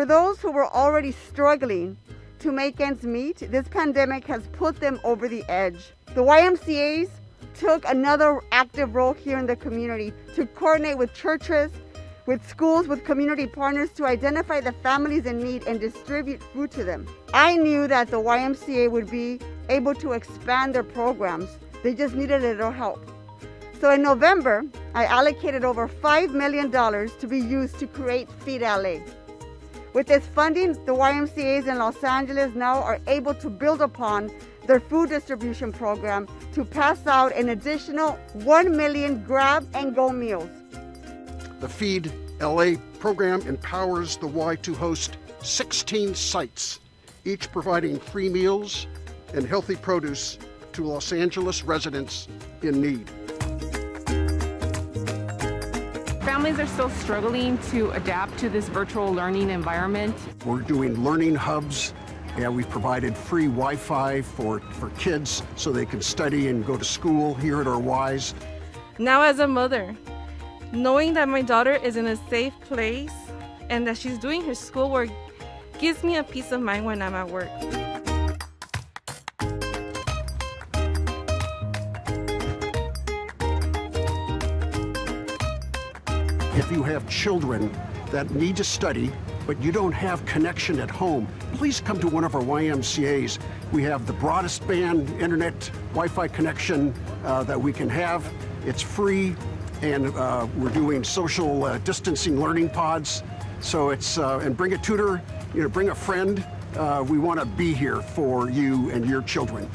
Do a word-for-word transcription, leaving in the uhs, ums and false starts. For those who were already struggling to make ends meet, this pandemic has put them over the edge. The Y M C As took another active role here in the community to coordinate with churches, with schools, with community partners to identify the families in need and distribute food to them. I knew that the Y M C A would be able to expand their programs. They just needed a little help. So in November, I allocated over five million dollars to be used to create Feed L A. With this funding, the Y M C As in Los Angeles now are able to build upon their food distribution program to pass out an additional one million grab and go meals. The Feed L A program empowers the Y to host sixteen sites, each providing free meals and healthy produce to Los Angeles residents in need. Families are still struggling to adapt to this virtual learning environment. We're doing learning hubs, and we've provided free Wi-Fi for, for kids so they can study and go to school here at our Ys. Now as a mother, knowing that my daughter is in a safe place and that she's doing her schoolwork gives me a peace of mind when I'm at work. If you have children that need to study, but you don't have connection at home, please come to one of our Y M C As. We have the broadest band internet Wi-Fi connection uh, that we can have. It's free, and uh, we're doing social uh, distancing learning pods. So it's, uh, and bring a tutor, you know, bring a friend. Uh, we want to be here for you and your children.